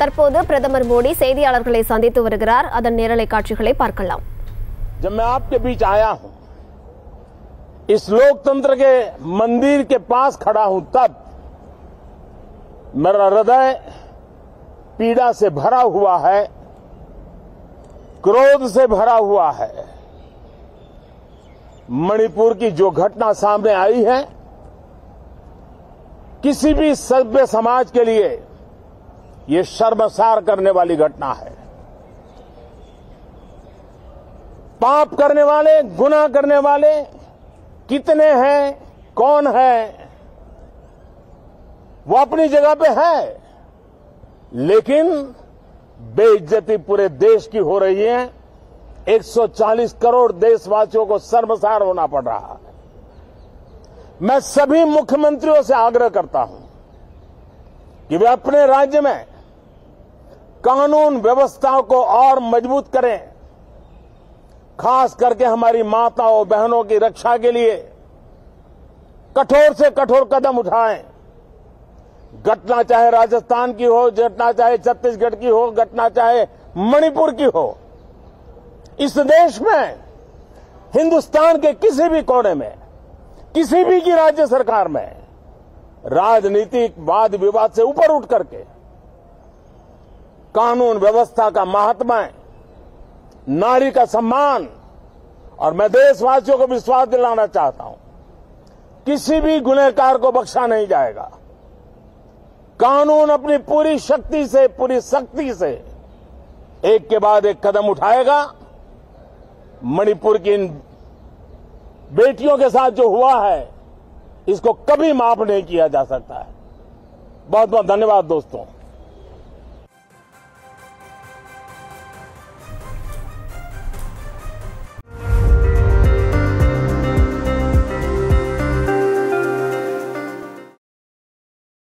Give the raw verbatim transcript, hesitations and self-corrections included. தற்போது பிரதமர் மோடி செய்தியாளர்களை சந்தித்து வருகிறார். அதன் நேரலை காட்சிகளை பார்க்கலாம். जब मैं आपके बीच आया हूं, इस लोकतंत्र के मंदिर के पास खड़ा हूं, तब मेरा हृदय पीड़ा से भरा हुआ है, क्रोध से भरा हुआ है. मणिपुर की जो घटना सामने आई है, किसी भी सभ्य समाज के लिए ये शर्मसार करने वाली घटना है. पाप करने वाले, गुनाह करने वाले कितने हैं, कौन है, वो अपनी जगह पे है, लेकिन बेइज्जती पूरे देश की हो रही है. एक सौ चालीस करोड़ देशवासियों को शर्मसार होना पड़ रहा है. मैं सभी मुख्यमंत्रियों से आग्रह करता हूं कि वे अपने राज्य में कानून व्यवस्था को और मजबूत करें, खास करके हमारी माताओं बहनों की रक्षा के लिए कठोर से कठोर कदम उठाएं. घटना चाहे राजस्थान की हो, घटना चाहे छत्तीसगढ़ की हो, घटना चाहे मणिपुर की हो, इस देश में, हिंदुस्तान के किसी भी कोने में, किसी भी की राज्य सरकार में राजनीतिक वाद विवाद से ऊपर उठ करके कानून व्यवस्था का महात्मा, नारी का सम्मान, और मैं देशवासियों को विश्वास दिलाना चाहता हूं, किसी भी गुनहगार को बख्शा नहीं जाएगा. कानून अपनी पूरी शक्ति से, पूरी सख्ती से एक के बाद एक कदम उठाएगा. मणिपुर की इन बेटियों के साथ जो हुआ है, इसको कभी माफ नहीं किया जा सकता है. बहुत बहुत धन्यवाद दोस्तों.